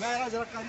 मैं जरा काली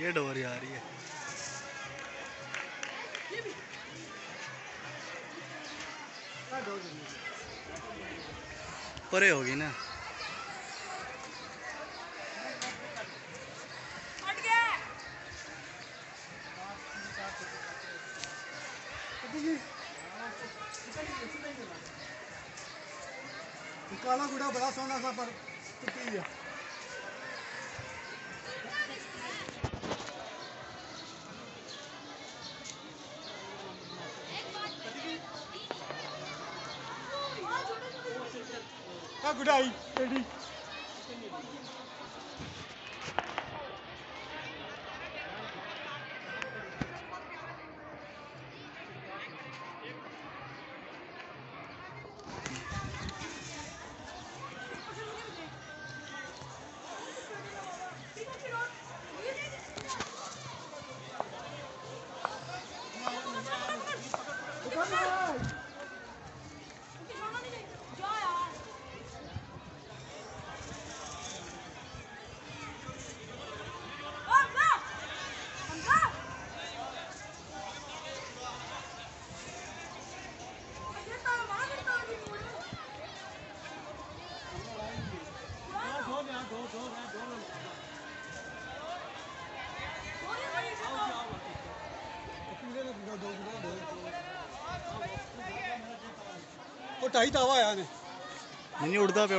ये डोरी आ रही है। परे होगी ना काला गुड़ा बड़ा सोना सा पर Good eye, ready. ढाई तावा आया ने नहीं उड़ता पे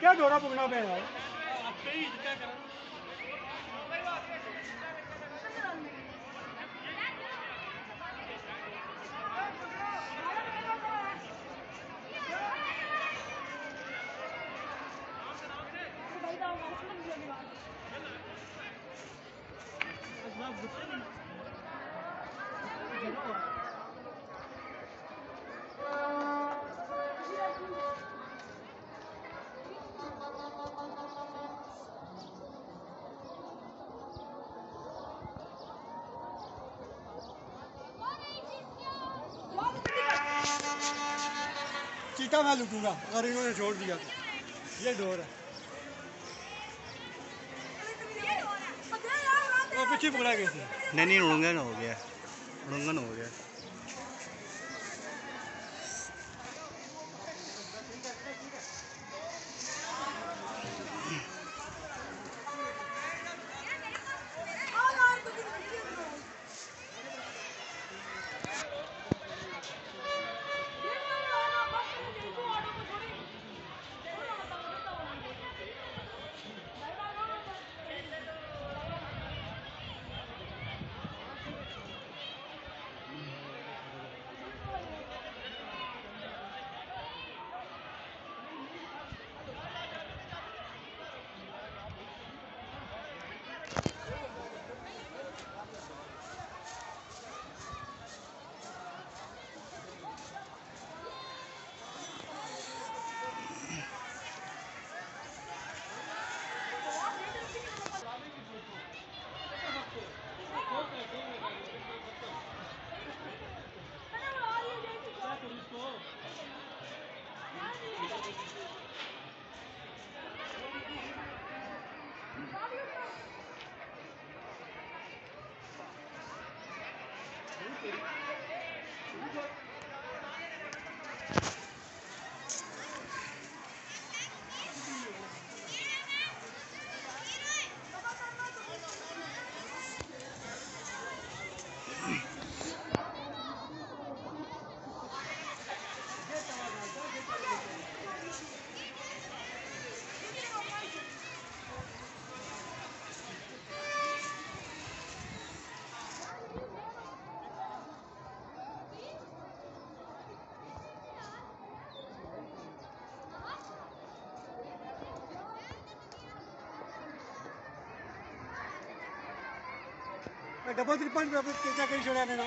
क्या डोरा पुगना पे यार चीता मैं लुटूंगा अगर इन्होंने छोड़ दिया तो ये डोर है वो पीछे पकड़ा कैसे नहीं उड़ंगन हो गया डबल त्रिपल में अपने चेचा करी छोड़ा है ना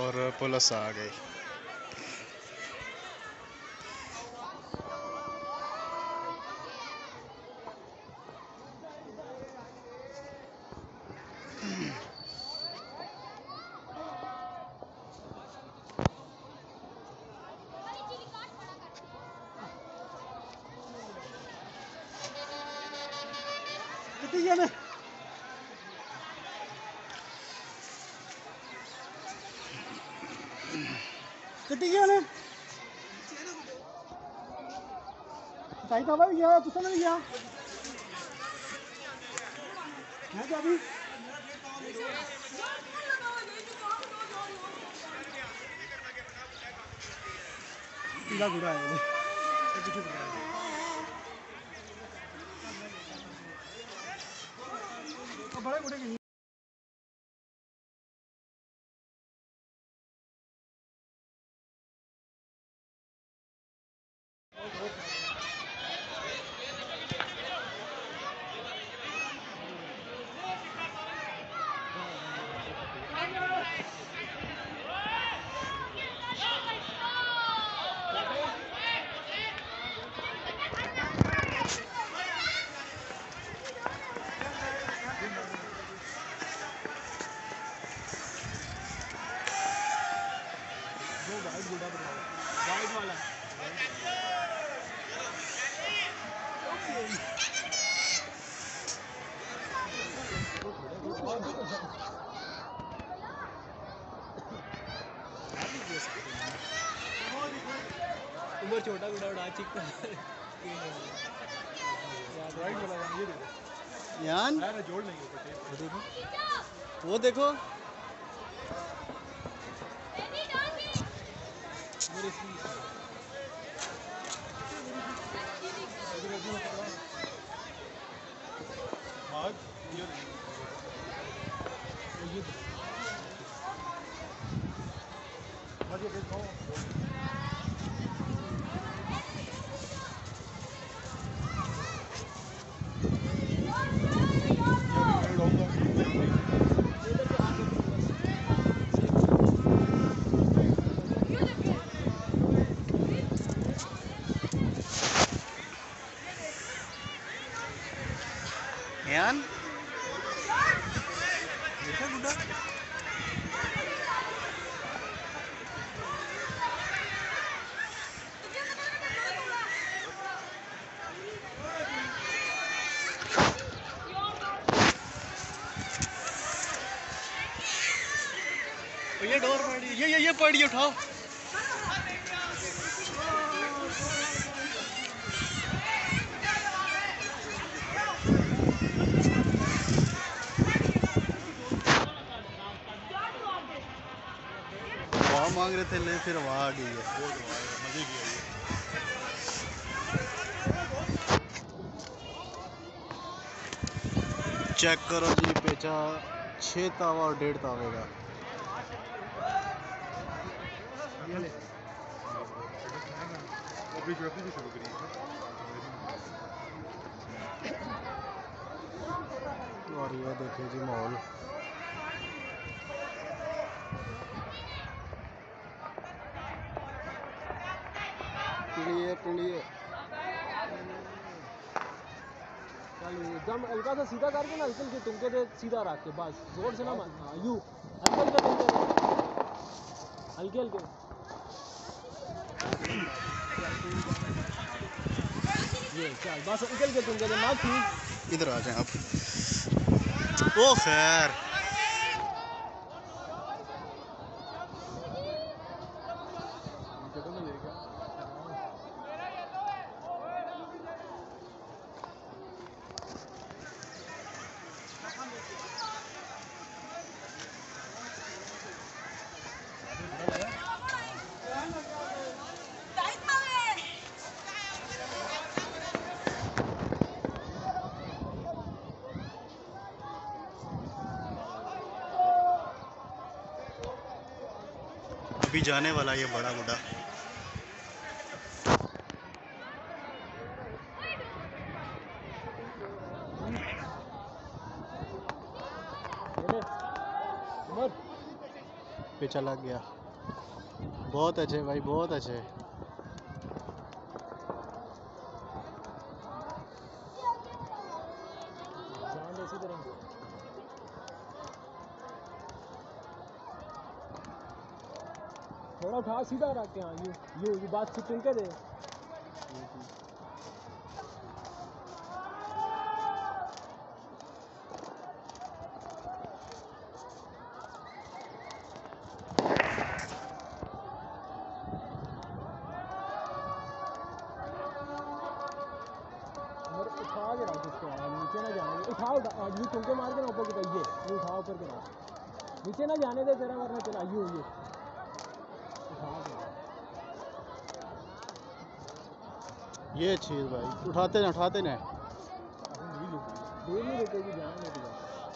और पुलिस आ गई। या तुसा नहीं या क्या जाबी पीला घुड़ा है पीछे घुड़ा है अब बड़े घुड़े छोटा गुड़ा चिकन यान जोड़ नहीं वो देखो ये पड़ी उठाओ मांग रहे थे ले फिर वहाँ आ गई है। मजे की है। चेक करो जी, पेचा 6 तावा और 1.5 तावे का। और ये देखिए जी माहौल, टिंडिये एकदम हल्का सा सीधा करके ना अंकल के तुमके दे, सीधा रख के बस जोर से ना मारना, यू अंकल के हल्के हल्के। ये चल बस अंकल के तुमके दे मार, तू इधर आ जाए आप। ओ खैर भी जाने वाला ये बड़ा गुड्डा। पे चला गया, बहुत अच्छे भाई, बहुत अच्छे। थोड़ा उठा सीधा रख के, हाँ ये बात छुटिंग कर दे। उठा के रख इसको, नीचे ना जाने दे। उठाओ आदमी तुमको मार के ना ऊपर की, ये उठाओ ऊपर के ना, नीचे ना जाने दे तेरा, वरना चला ये ये चीज भाई उठाते ना उठाते ना।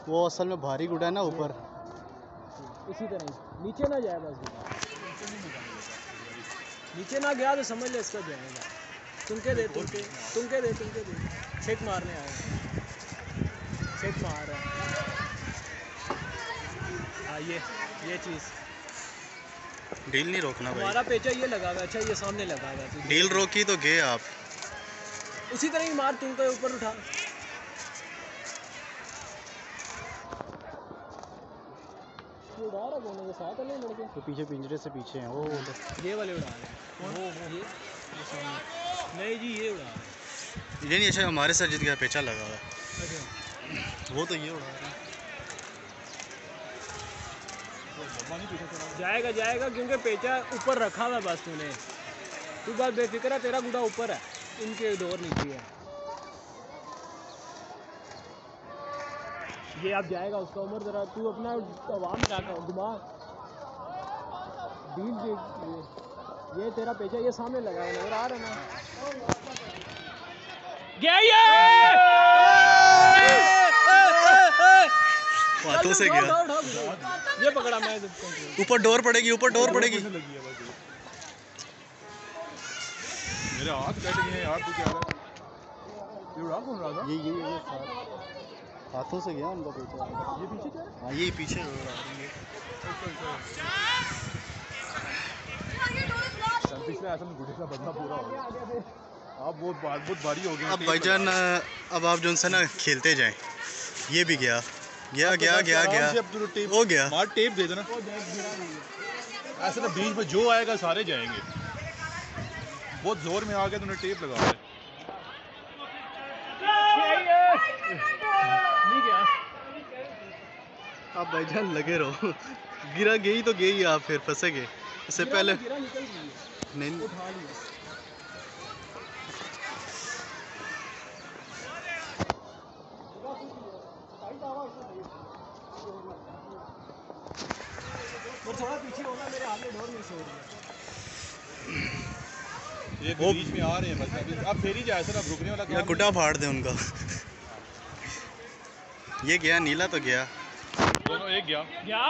वो असल में भारी गुड़ा है ना ऊपर, इसी तरह नीचे ना जाए बस, नीचे ना गया तो समझ ले इसका जाएगा। तुमके दे सेट मारने आए, सेट मार रहा है। ये चीज़ डील नहीं रोकना भाई, हमारा पेचा ये लगा हुआ। अच्छा ये सामने लगा हुआ, डील रोकी तो गए आप। उसी तरह ही मार, तुम तो ऊपर उठा। ये उड़ा रहा कोने के साथ है ना लड़के, तो पीछे पिंजरे से पीछे हैं। ओ ये वाले उड़ा रहे हैं, वो ये सामने नहीं जी, ये उड़ा रहे ये नहीं। अच्छा हमारे साथ जित गया पेचा लगा हुआ, वो तो ये उड़ा रहा है। जाएगा क्योंकि पेचा ऊपर रखा हुआ बस। तूने तू बस बेफिक्र है, तेरा गुड़ा ऊपर है, इनके डोर नीचे है। ये आप जाएगा उसका उम्र जरा, तू अपना आवाम जाकर घुमा डील देख। ये तेरा पेचा ये सामने लगा है, नजर आ रहा है ना, हाथों से गया। ये पकड़ा मैं, ऊपर डोर पड़ेगी, ऊपर डोर पड़ेगी। मेरे हाथ कट गए यार, तू क्या ये उड़ा कौन रहा था? ये हाथों से गया उनका पीछे। ये पीछे क्या है? हाँ ये पीछे हो रहा है। पिछले ऐसा में गुड़े का बदला पूरा हो गया, अब बहुत भारी हो गया। अब भाईजान अब आप जो ना खेलते जाएं। ये भी गया गया गया गया गया टेप हो गया, मार टेप दे देना ऐसे ना, बीच में जो आएगा सारे जाएंगे। बहुत जोर में आ गया, तुमने टेप लगा दिया। आप भाईजान लगे रहो, गिरा गई तो गई, आप फिर फंसेंगे। इससे पहले नहीं थोड़ा पीछे होना, मेरे हाथ में डोर नहीं सो रही है। ये बीच में आ रहे हैं बस, अब फेरी जाए सर, अब रुकने वाला काम। कुटा फाड़ दे उनका। ये गया नीला तो गया, दोनों एक गया गया,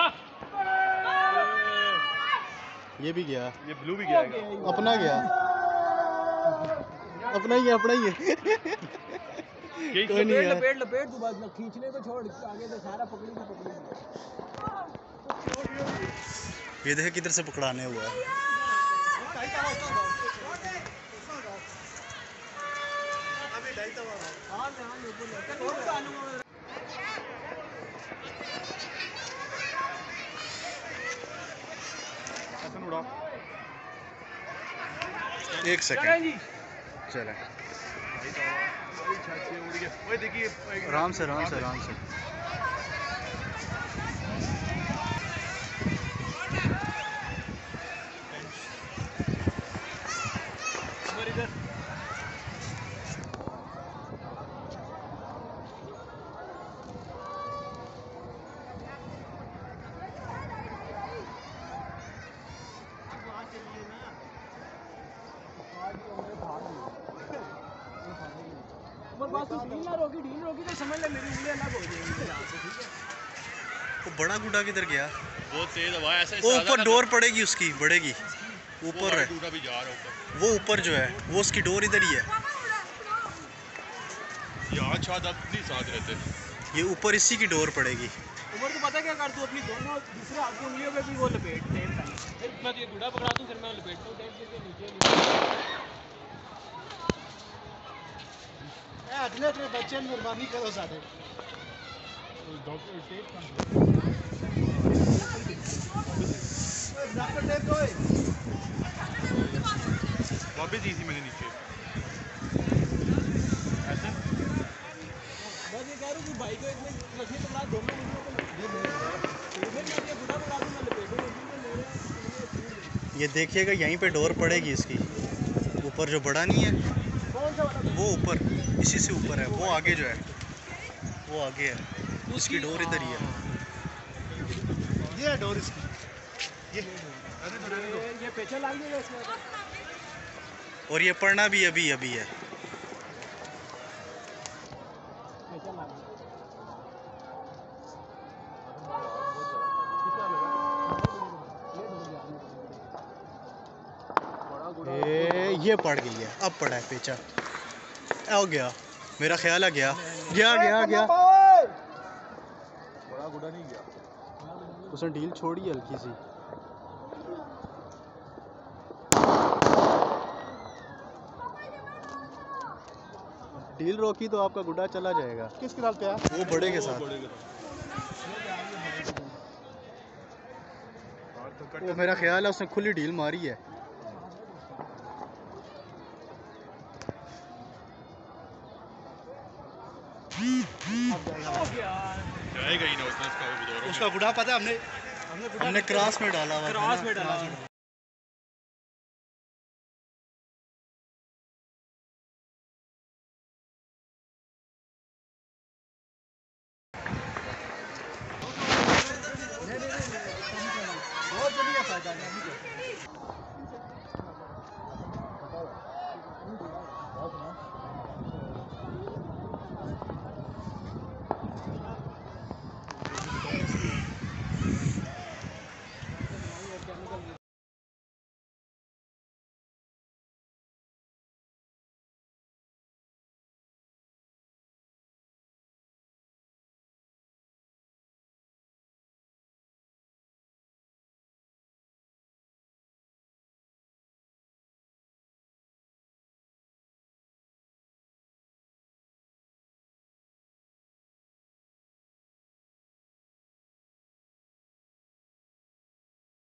ये भी गया, ये ब्लू भी गया, अपना गया, अपना ही है, अपना ही है। कोई नहीं यार, लपेट लपेट तू बस, खींचने को छोड़, आगे से सारा पकड़ी। ये देख किधर से पकड़ाने हुआ है। एक सेकंड चले, आराम से आराम से आराम से। वो बड़ा गुड्डा किधर गया? बहुत तेज हवा, ऐसा ऊपर डोर पड़ेगी उसकी, बढ़ेगी ऊपर है वो, ऊपर जो है वो उसकी डोर इधर ही है। ये ऊपर इसी की डोर पड़ेगी। उमर तो पता क्या कर, तू अपनी दोनों दूसरे हाथ की उंगलियों पे भी वो लपेट, फिर मैं ये गुड्डा पकड़ा दूं, फिर मैं लपेटता हूं टेप के नीचे। अगले अपने बच्चे मेहरबानी करो सारे। वापस जी थी मैंने नीचे ऐसा बस, ये कह रहा हूँ कि भाई को एक लक्ष्मी तो बना, दोनों लपेटो। ये देखिएगा यहीं पे डोर पड़ेगी इसकी, ऊपर जो बड़ा नहीं है वो ऊपर, इसी से ऊपर है वो, आगे जो है वो आगे है, उसकी डोर इधर ही है। ये डोर इसकी, ये पेचा लग गया इसमें, और ये पढ़ना भी अभी अभी है। ये पड़ गई है, अब पड़ा है पेचा, हो गया मेरा ख्याल आ गया, गया गया गया, बड़ा गुड़ा नहीं गया, उसने डील छोड़ी हल्की सी। डील रोकी तो आपका गुड़ा चला जाएगा। किसके साथ पे है? वो बड़े के साथ। वो मेरा ख्याल है उसने खुली डील मारी है। उसका गुड़ा पता है हमने क्रॉस में डाला हुआ, क्रॉस में डाला।